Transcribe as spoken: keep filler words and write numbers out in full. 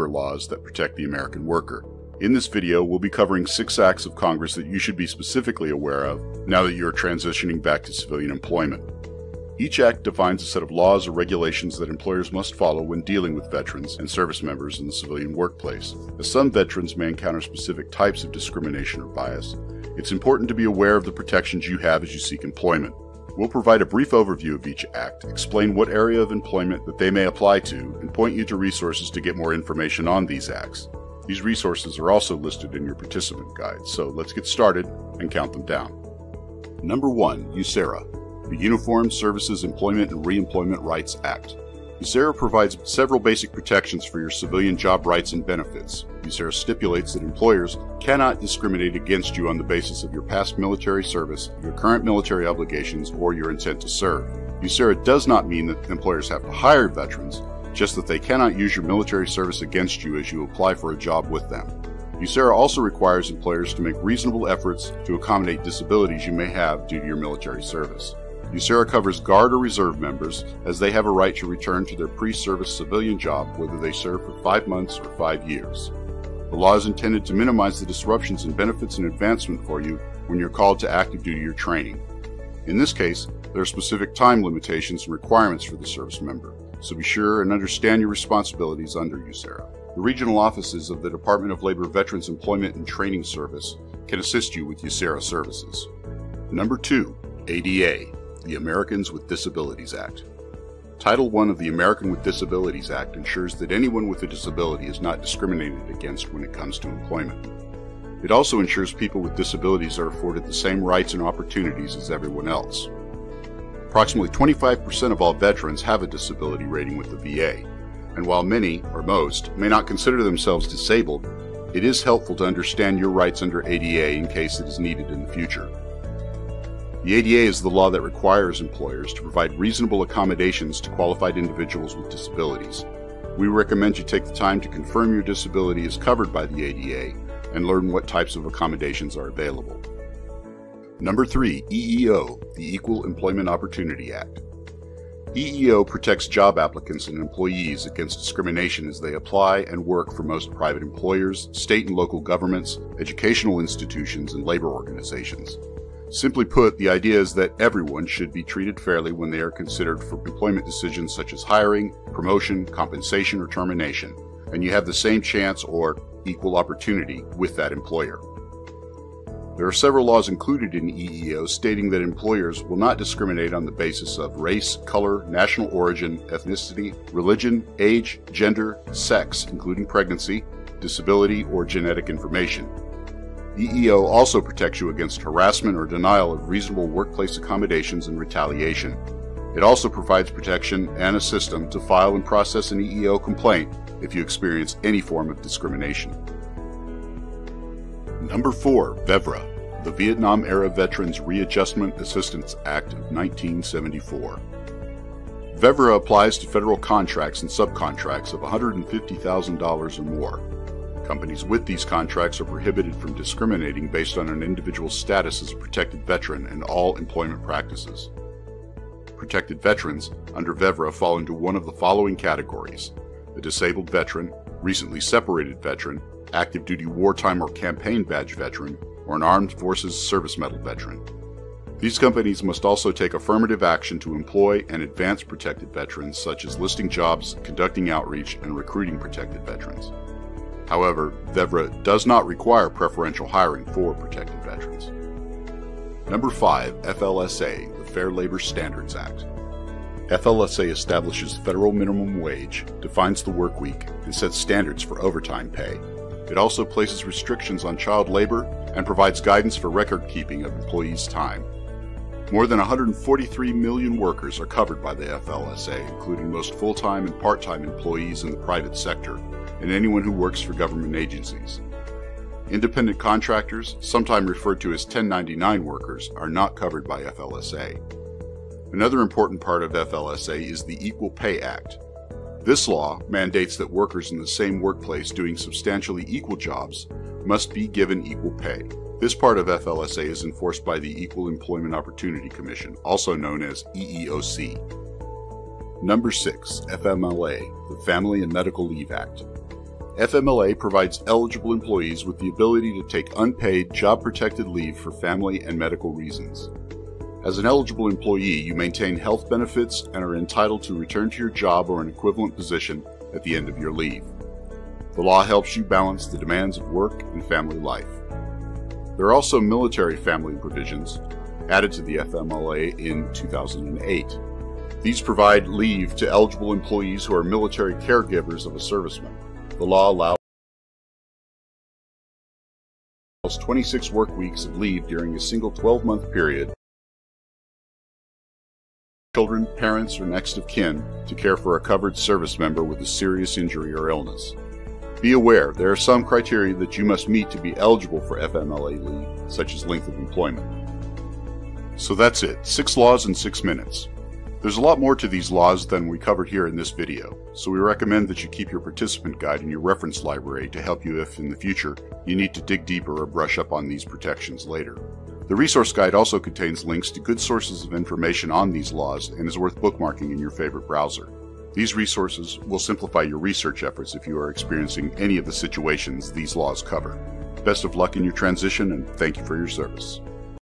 labor laws that protect the American worker. In this video, we'll be covering six acts of Congress that you should be specifically aware of now that you are transitioning back to civilian employment. Each act defines a set of laws or regulations that employers must follow when dealing with veterans and service members in the civilian workplace. As some veterans may encounter specific types of discrimination or bias, it's important to be aware of the protections you have as you seek employment. We'll provide a brief overview of each act, explain what area of employment that they may apply to, and point you to resources to get more information on these acts. These resources are also listed in your participant guide, so let's get started and count them down. Number one. USERRA, the Uniformed Services Employment and Reemployment Rights Act. USERRA provides several basic protections for your civilian job rights and benefits. USERRA stipulates that employers cannot discriminate against you on the basis of your past military service, your current military obligations, or your intent to serve. USERRA does not mean that employers have to hire veterans, just that they cannot use your military service against you as you apply for a job with them. USERRA also requires employers to make reasonable efforts to accommodate disabilities you may have due to your military service. USERRA covers Guard or Reserve members, as they have a right to return to their pre-service civilian job whether they serve for five months or five years. The law is intended to minimize the disruptions in benefits and advancement for you when you're called to active duty or training. In this case, there are specific time limitations and requirements for the service member, so be sure and understand your responsibilities under USERRA. The regional offices of the Department of Labor Veterans Employment and Training Service can assist you with USERRA services. Number two. A D A. The Americans with Disabilities Act. Title one of the American with Disabilities Act ensures that anyone with a disability is not discriminated against when it comes to employment. It also ensures people with disabilities are afforded the same rights and opportunities as everyone else. Approximately twenty-five percent of all veterans have a disability rating with the V A, and while many, or most, may not consider themselves disabled, it is helpful to understand your rights under A D A in case it is needed in the future. The A D A is the law that requires employers to provide reasonable accommodations to qualified individuals with disabilities. We recommend you take the time to confirm your disability is covered by the A D A and learn what types of accommodations are available. Number three. E E O, the Equal Employment Opportunity Act. E E O protects job applicants and employees against discrimination as they apply and work for most private employers, state and local governments, educational institutions, and labor organizations. Simply put, the idea is that everyone should be treated fairly when they are considered for employment decisions such as hiring, promotion, compensation, or termination, and you have the same chance or equal opportunity with that employer. There are several laws included in E E O stating that employers will not discriminate on the basis of race, color, national origin, ethnicity, religion, age, gender, sex, including pregnancy, disability, or genetic information. E E O also protects you against harassment or denial of reasonable workplace accommodations and retaliation. It also provides protection and a system to file and process an E E O complaint if you experience any form of discrimination. Number four. VEVRA, the Vietnam-era Veterans Readjustment Assistance Act of nineteen seventy-four. VEVRA applies to federal contracts and subcontracts of one hundred fifty thousand dollars or more. Companies with these contracts are prohibited from discriminating based on an individual's status as a protected veteran in all employment practices. Protected veterans under VEVRA fall into one of the following categories: a disabled veteran, recently separated veteran, active duty wartime or campaign badge veteran, or an Armed Forces Service Medal veteran. These companies must also take affirmative action to employ and advance protected veterans, such as listing jobs, conducting outreach, and recruiting protected veterans. However, VEVRA does not require preferential hiring for protected veterans. Number five. F L S A, the Fair Labor Standards Act. F L S A establishes the federal minimum wage, defines the work week, and sets standards for overtime pay. It also places restrictions on child labor and provides guidance for record keeping of employees' time. More than one hundred forty-three million workers are covered by the F L S A, including most full-time and part-time employees in the private sector, and anyone who works for government agencies. Independent contractors, sometimes referred to as ten ninety-nine workers, are not covered by F L S A. Another important part of F L S A is the Equal Pay Act. This law mandates that workers in the same workplace doing substantially equal jobs must be given equal pay. This part of F L S A is enforced by the Equal Employment Opportunity Commission, also known as E E O C. Number six. F M L A, the Family and Medical Leave Act. F M L A provides eligible employees with the ability to take unpaid, job-protected leave for family and medical reasons. As an eligible employee, you maintain health benefits and are entitled to return to your job or an equivalent position at the end of your leave. The law helps you balance the demands of work and family life. There are also military family provisions added to the F M L A in two thousand eight. These provide leave to eligible employees who are military caregivers of a serviceman. The law allows twenty-six work weeks of leave during a single twelve-month period. Children, parents, or next of kin to care for a covered service member with a serious injury or illness. Be aware, there are some criteria that you must meet to be eligible for F M L A leave, such as length of employment. So that's it, six laws in six minutes. There's a lot more to these laws than we covered here in this video, so we recommend that you keep your participant guide in your reference library to help you if, in the future, you need to dig deeper or brush up on these protections later. The resource guide also contains links to good sources of information on these laws and is worth bookmarking in your favorite browser. These resources will simplify your research efforts if you are experiencing any of the situations these laws cover. Best of luck in your transition, and thank you for your service.